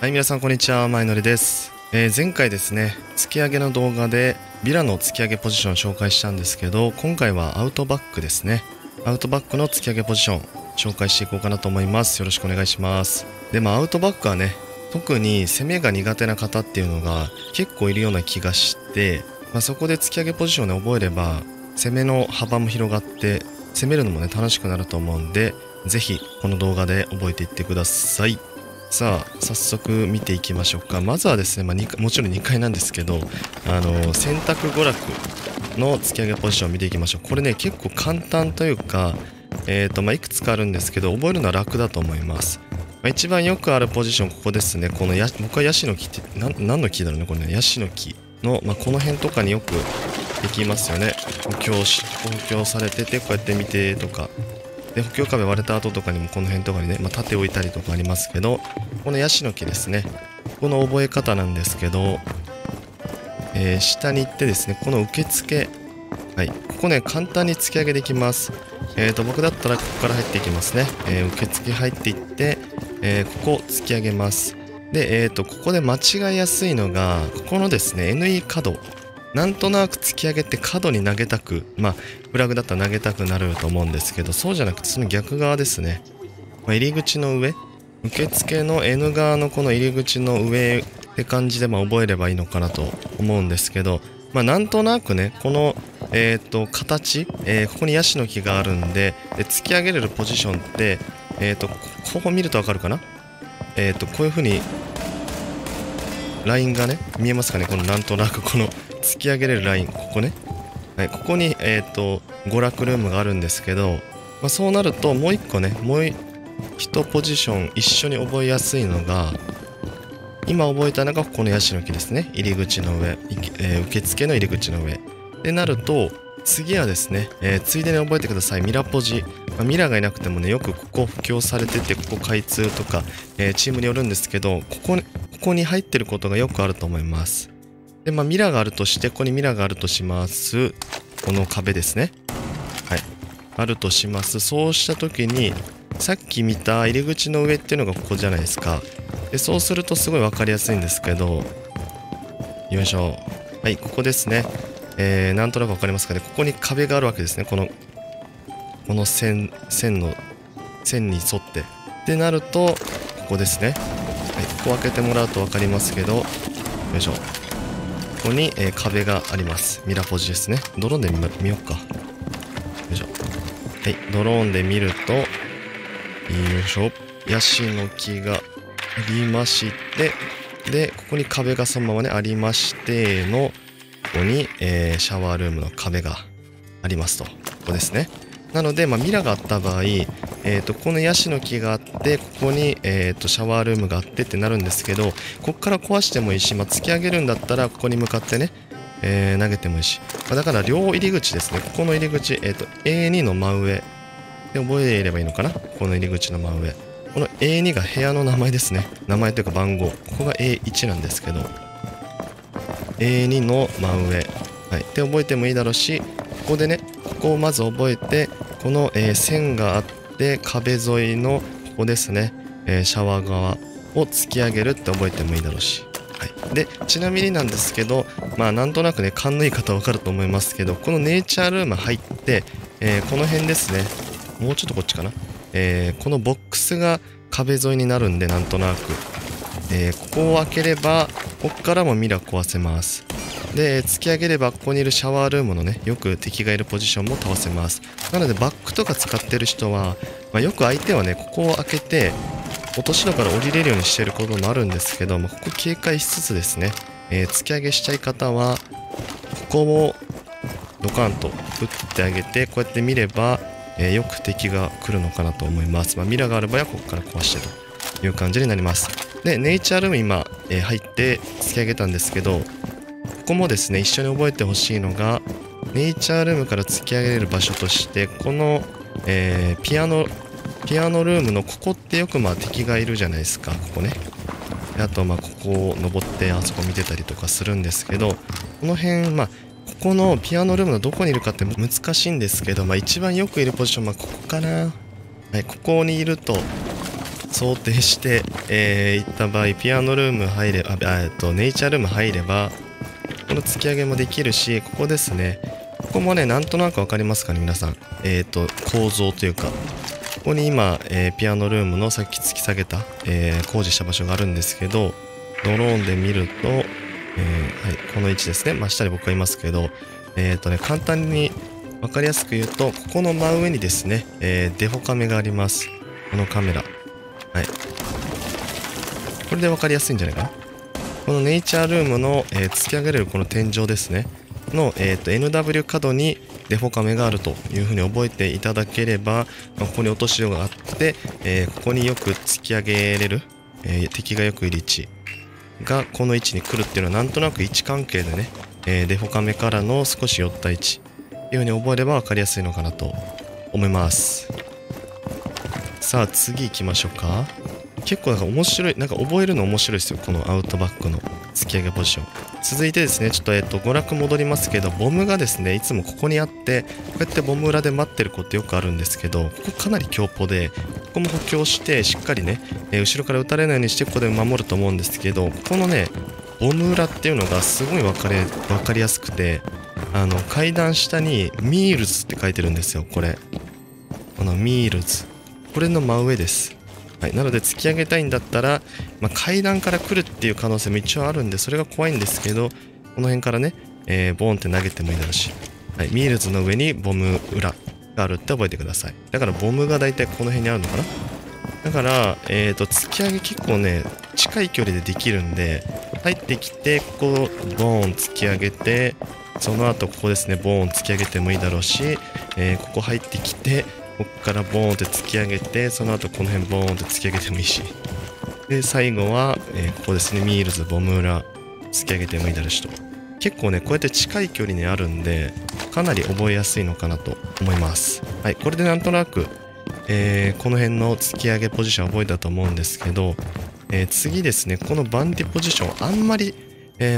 はい、皆さんこんにちは、前のりです。前回ですね、突き上げの動画でビラの突き上げポジションを紹介したんですけど、今回はアウトバックですね。アウトバックの突き上げポジション紹介していこうかなと思います。よろしくお願いします。で、アウトバックはね、特に攻めが苦手な方っていうのが結構いるような気がして、そこで突き上げポジションを覚えれば、攻めの幅も広がって、攻めるのもね、楽しくなると思うんで、ぜひこの動画で覚えていってください。さあ早速見ていきましょうか。まずはですね、もちろん2階なんですけど、選択娯楽の突き上げポジションを見ていきましょう。これね、結構簡単というか、いくつかあるんですけど、覚えるのは楽だと思います。一番よくあるポジション、ここですね。この僕はヤシの木って何の木だろうね、これね。ヤシの木の、この辺とかによくできますよね。補強されてて、こうやって見てとか。で、補強壁割れた後とかにもこの辺とかにね、盾置いたりとかありますけど、このヤシの木ですね。この覚え方なんですけど、下に行ってですね、この受付。はい。ここね、簡単に突き上げできます。僕だったらここから入っていきますね。受付入っていって、ここ突き上げます。で、ここで間違いやすいのが、ここのですね、NE 角。なんとなく突き上げって角に投げたく、フラグだったら投げたくなると思うんですけど、そうじゃなくてその逆側ですね。入り口の上、受付の N 側のこの入り口の上って感じで覚えればいいのかなと思うんですけど、なんとなくね、この、形、ここにヤシの木があるんで、突き上げれるポジションって、ここ見るとわかるかな？こういう風に、ラインがね、見えますかね？このなんとなくこの突き上げれるライン、ここね。はい、ここに、娯楽ルームがあるんですけど、そうなるともう一個ね、もう一ポジション一緒に覚えやすいのが、今覚えたのがここのヤシの木ですね。入り口の上、受付の入り口の上。でなると、次はですね、ついでに覚えてください。ミラポジ。ミラがいなくてもね、よくここ布教されてて、ここ開通とか、チームによるんですけど、ここに入ってることがよくあると思います。で、ミラーがあるとして、ここにミラーがあるとします。この壁ですね。はい。あるとします。そうしたときに、さっき見た入り口の上っていうのがここじゃないですか。で、そうするとすごいわかりやすいんですけど、よいしょ。はい、ここですね。なんとなくわかりますかね。ここに壁があるわけですね。この線に沿って。ってなると、ここですね。はい、ここ開けてもらうとわかりますけど、よいしょ。ここに、壁があります。ミラポジですね。ドローンで見よっか。よいしょ。はい、ドローンで見ると、よいしょ。ヤシの木がありまして、で、ここに壁がそのままね、ありましての、ここに、シャワールームの壁がありますと。ここですね。なので、ミラがあった場合、このヤシの木があって、ここに、シャワールームがあってってなるんですけど、ここから壊してもいいし、突き上げるんだったら、ここに向かってね、投げてもいいし。だから、両入り口ですね。ここの入り口、A2 の真上。で、覚えればいいのかな？この入り口の真上。この A2 が部屋の名前ですね。名前というか番号。ここが A1 なんですけど、A2 の真上。はい。で、覚えてもいいだろうし、ここでね、ここをまず覚えて、この、線があって、壁沿いの、ここですね、シャワー側を突き上げるって覚えてもいいだろうし。はい。で、ちなみになんですけど、なんとなくね、勘のいい方わかると思いますけど、このネイチャールーム入って、この辺ですね、もうちょっとこっちかな。このボックスが壁沿いになるんで、なんとなく。ここを開ければ、ここからもミラー壊せます。で、突き上げればここにいるシャワールームのね、よく敵がいるポジションも倒せます。なのでバックとか使ってる人は、よく相手はね、ここを開けて、落とし戸から降りれるようにしてることもあるんですけど、ここ警戒しつつですね、突き上げしたい方は、ここをドカンと打ってあげて、こうやって見れば、よく敵が来るのかなと思います。ミラーがある場合はここから壊してという感じになります。で、ネイチャールーム今、入って突き上げたんですけど、ここもですね、一緒に覚えてほしいのが、ネイチャールームから突き上げれる場所として、この、ピアノルームのここってよく敵がいるじゃないですか、ここね。あとここを登ってあそこ見てたりとかするんですけど、この辺、ここのピアノルームのどこにいるかって難しいんですけど、一番よくいるポジション、ここかな。はい、ここにいると、想定して、行った場合、ピアノルーム入れば、ネイチャールーム入れば、この突き上げもできるし、ここですね。ここもね、なんとなくわかりますかね、皆さん。構造というか、ここに今、ピアノルームのさっき突き下げた、工事した場所があるんですけど、ドローンで見ると、はい、この位置ですね。真下に僕がいますけど、簡単に分かりやすく言うと、ここの真上にですね、デフォカメがあります。このカメラ。はい。これで分かりやすいんじゃないかな。このネイチャールームの、突き上げれるこの天井ですね。の、NW 角にデフォカメがあるというふうに覚えていただければ、ここに落としようがあって、ここによく突き上げれる、敵がよくいる位置がこの位置に来るっていうのはなんとなく位置関係でね、デフォカメからの少し寄った位置っていうふうに覚えれば分かりやすいのかなと思います。さあ次行きましょうか。結構なんか面白い、なんか覚えるの面白いですよ。このアウトバックの突き上げポジション。続いてですね、ちょっと娯楽戻りますけど、ボムがですね、いつもここにあって、こうやってボム裏で待ってる子ってよくあるんですけど、ここかなり強ポで、ここも補強して、しっかりね、後ろから撃たれないようにして、ここで守ると思うんですけど、ここのね、ボム裏っていうのがすごい分かりやすくて、階段下にミールズって書いてるんですよ、これ。このミールズ。これの真上です。はい、なので突き上げたいんだったら、まあ、階段から来るっていう可能性も一応あるんで、それが怖いんですけど、この辺からね、ボーンって投げてもいいだろうし、はい、ミールズの上にボム裏があるって覚えてください。だからボムが大体この辺にあるのかな。だから、突き上げ結構ね、近い距離でできるんで、入ってきて、ここをボーン突き上げて、その後ここですね、ボーン突き上げてもいいだろうし、ここ入ってきて、ここからボーンって突き上げて、その後この辺ボーンって突き上げてもいいし。で、最後は、ここですね、ミールズ、ボム裏、突き上げてもいいだろうしと。結構ね、こうやって近い距離にあるんで、かなり覚えやすいのかなと思います。はい、これでなんとなく、この辺の突き上げポジション覚えたと思うんですけど、次ですね、このバンディポジション、あんまり、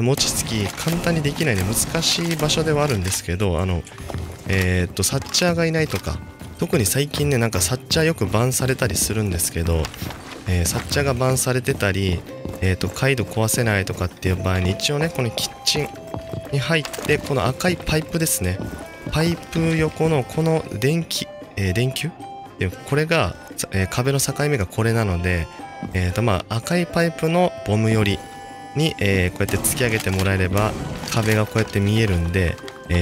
餅つき簡単にできないね、難しい場所ではあるんですけど、サッチャーがいないとか、特に最近ね、なんかサッチャーよくバンされたりするんですけど、サッチャーがバンされてたり、回路壊せないとかっていう場合に、一応ね、このキッチンに入って、この赤いパイプですね。パイプ横のこの電球これが、壁の境目がこれなので、まあ、赤いパイプのボム寄りに、こうやって突き上げてもらえれば、壁がこうやって見えるんで、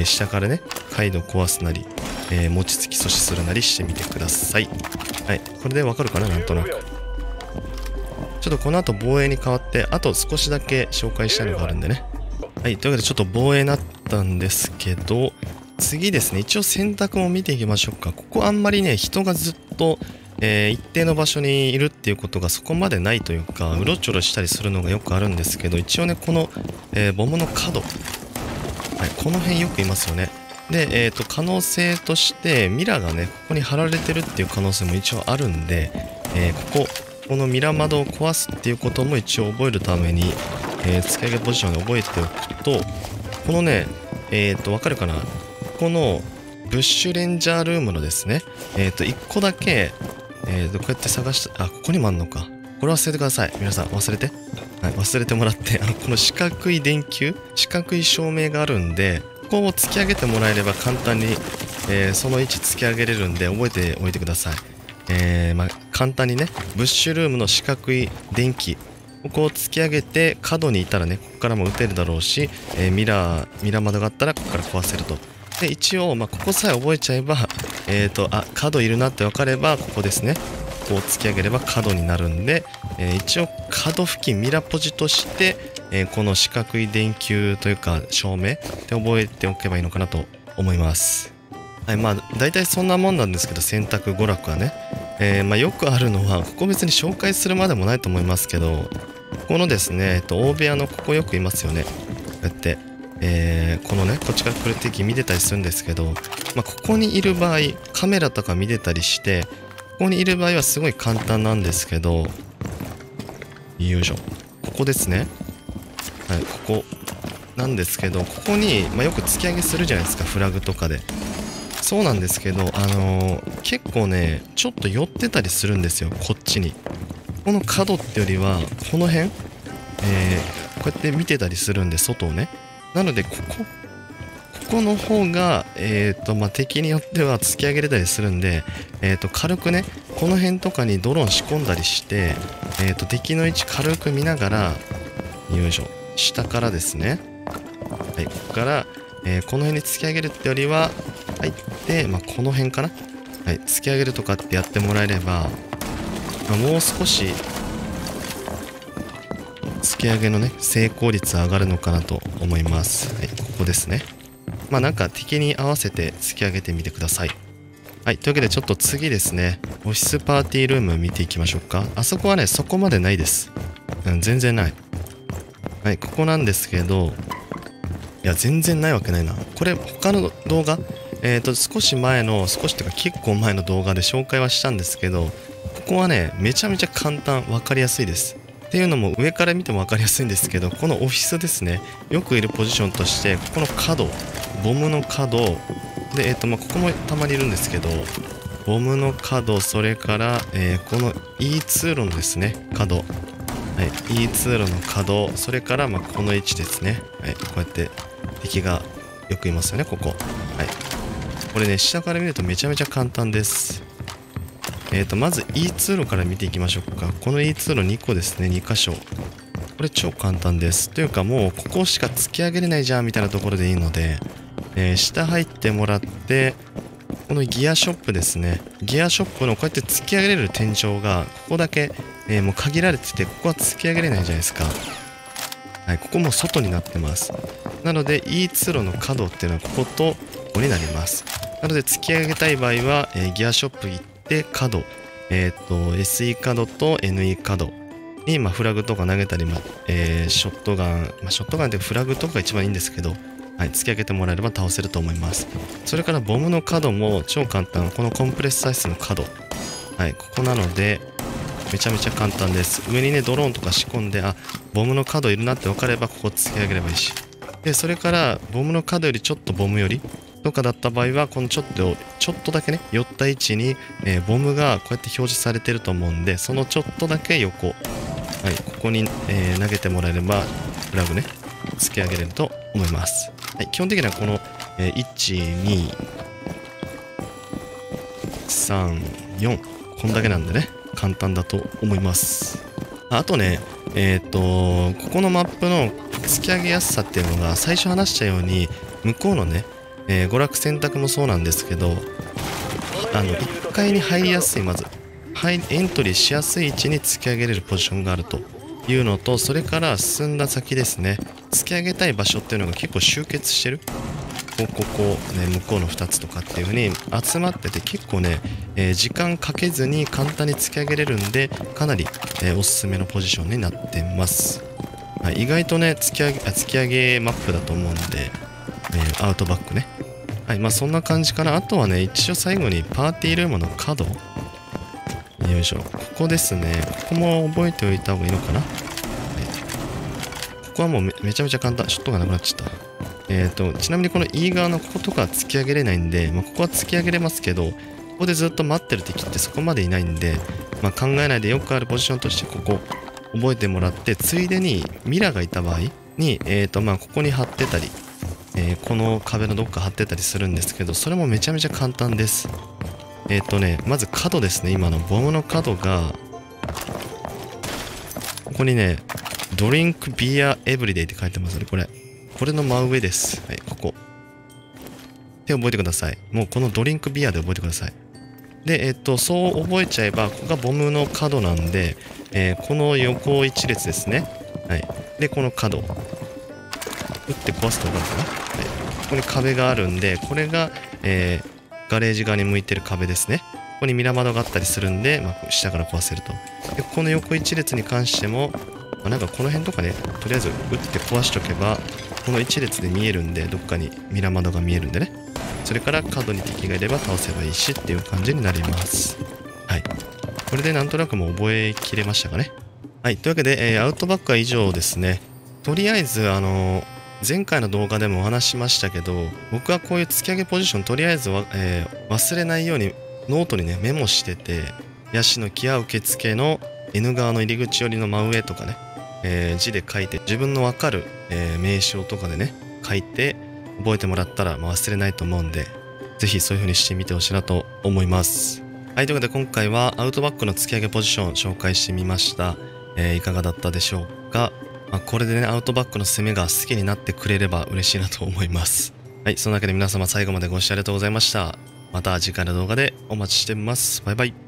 下からね、回路壊すなり、餅つき阻止するなりしてみてください。はい。これでわかるかな、なんとなく。ちょっとこの後防衛に変わって、あと少しだけ紹介したいのがあるんでね。はい。というわけでちょっと防衛になったんですけど、次ですね、一応選択も見ていきましょうか。ここあんまりね、人がずっと、一定の場所にいるっていうことがそこまでないというか、うろちょろしたりするのがよくあるんですけど、一応ね、この、ボムの角。はい。この辺よくいますよね。で、可能性として、ミラーがね、ここに貼られてるっていう可能性も一応あるんで、このミラー窓を壊すっていうことも一応覚えるために、突き上げポジションで覚えておくと、このね、わかるかな？この、ブッシュレンジャールームのですね、一個だけ、こうやって探した、あ、ここにもあんのか。これ忘れてください。皆さん、忘れて。はい、忘れてもらって、この四角い電球、四角い照明があるんで、ここを突き上げてもらえれば簡単に、その位置突き上げれるんで覚えておいてください。簡単にね、ブッシュルームの四角い電気、ここを突き上げて角にいたらね、ここからも撃てるだろうし、ミラー窓があったらここから壊せると。で、一応、まあ、ここさえ覚えちゃえば、あ、角いるなって分かれば、ここですね。こう突き上げれば角になるんで、一応角付近ミラポジとして、この四角い電球というか照明って覚えておけばいいのかなと思います。はい、まあ大体そんなもんなんですけど、選択娯楽はね、まあ、よくあるのはここ別に紹介するまでもないと思いますけど、このですね、大部屋のここよくいますよね。こうやって、このねこっちから来る敵見てたりするんですけど、まあ、ここにいる場合カメラとか見てたりして。ここにいる場合はすごい簡単なんですけど、よいしょ。ここですね。はい、ここなんですけど、ここに、まあ、よく突き上げするじゃないですか、フラグとかで。そうなんですけど、結構ね、ちょっと寄ってたりするんですよ、こっちに。この角ってよりはこの辺、こうやって見てたりするんで、外をね。なのでここの方が、まあ、敵によっては突き上げれたりするんで、軽くね、この辺とかにドローン仕込んだりして、敵の位置軽く見ながら、よいしょ、下からですね。はい、ここから、この辺に突き上げるってよりは、入って、まあ、この辺かな。はい、突き上げるとかってやってもらえれば、まあ、もう少し、突き上げのね、成功率上がるのかなと思います。はい、ここですね。まあなんか敵に合わせて突き上げてみてください。はい、というわけでちょっと次ですね、オフィスパーティールーム見ていきましょうか。あそこはね、そこまでないです。うん、全然ない。はい、ここなんですけど、いや、全然ないわけないな。これ、他の動画、結構前の動画で紹介はしたんですけど、ここはね、めちゃめちゃ簡単、わかりやすいです。っていうのも上から見ても分かりやすいんですけど、このオフィスですね、よくいるポジションとして、ここの角、ボムの角、で、ここもたまにいるんですけど、ボムの角、それから、この E 通路のですね、角、はい、E 通路の角、それから、まあ、この位置ですね、はい、こうやって敵がよくいますよね、ここ。はい、これね、下から見るとめちゃめちゃ簡単です。まず E 通路から見ていきましょうか。この E 通路2個ですね、2箇所。これ超簡単です。というかもうここしか突き上げれないじゃんみたいなところでいいので、下入ってもらって、このギアショップですね。ギアショップのこうやって突き上げれる天井が、ここだけ、もう限られてて、ここは突き上げれないじゃないですか。はい、ここも外になってます。なので E 通路の角っていうのはここと、ここになります。なので突き上げたい場合は、ギアショップ行って、で、角、SE 角と NE 角に、まあ、フラグとか投げたり、ショットガン、まあ、ショットガンってフラグとかが一番いいんですけど、はい、突き上げてもらえれば倒せると思います。それからボムの角も超簡単。このコンプレッサー室の角。はい、ここなので、めちゃめちゃ簡単です。上にね、ドローンとか仕込んで、あ、ボムの角いるなって分かれば、ここ突き上げればいいし。で、それから、ボムの角よりちょっとボムより、とかだった場合は、このちょっとだけね、寄った位置に、ボムがこうやって表示されてると思うんで、そのちょっとだけ横、はい、ここに、投げてもらえれば、フラグね、突き上げれると思います。はい、基本的にはこの、1、2、3、4、こんだけなんでね、簡単だと思います。あとね、ここのマップの突き上げやすさっていうのが、最初話したように、向こうのね、娯楽選択もそうなんですけど、1階に入りやすい、まずエントリーしやすい位置に突き上げれるポジションがあるというのと、それから進んだ先ですね、突き上げたい場所っていうのが結構集結してる、ここ、ね、向こうの2つとかっていう風に集まってて、結構ね、時間かけずに簡単に突き上げれるんで、かなり、おすすめのポジションになってます、はい、意外とね、突き上げマップだと思うんで、アウトバックね。はい、まあそんな感じかな。あとはね、一応最後にパーティールームの角。よいしょ。ここですね。ここも覚えておいた方がいいのかな。ここはもうめちゃめちゃ簡単。ショットがなくなっちゃった。ちなみにこの E 側のこことか突き上げれないんで、まあ、ここは突き上げれますけど、ここでずっと待ってる敵ってそこまでいないんで、まあ、考えないでよくあるポジションとしてここ覚えてもらって、ついでにミラがいた場合に、まあここに貼ってたり、この壁のどっか貼ってたりするんですけど、それもめちゃめちゃ簡単です。まず角ですね。今のボムの角が、ここにね、ドリンクビアエブリデイって書いてますね。これの真上です。はい、ここ。で、覚えてください。もうこのドリンクビアで覚えてください。で、そう覚えちゃえば、ここがボムの角なんで、この横一列ですね。はい。で、この角。打って壊すと分かるかな。はい、ここに壁があるんで、これが、ガレージ側に向いてる壁ですね。ここにミラー窓があったりするんで、まあ、下から壊せると。で、この横一列に関しても、まあ、なんかこの辺とかね、とりあえず打って壊しとけば、この一列で見えるんで、どっかにミラー窓が見えるんでね。それから角に敵がいれば倒せばいいしっていう感じになります。はい。これでなんとなくもう覚えきれましたかね。はい。というわけで、アウトバックは以上ですね。とりあえず、前回の動画でもお話しましたけど、僕はこういう突き上げポジション、とりあえずは、忘れないようにノートにね、メモしてて、ヤシの木や受付の、N 側の入り口寄りの真上とかね、字で書いて自分の分かる、名称とかでね書いて覚えてもらったら、忘れないと思うんで、ぜひそういう風にしてみてほしいなと思います。はい、ということで今回はアウトバックの突き上げポジションを紹介してみました。いかがだったでしょうか。これでねアウトバックの攻めが好きになってくれれば嬉しいなと思います。はい、そのわけで皆様最後までご視聴ありがとうございました。また次回の動画でお待ちしてます。バイバイ。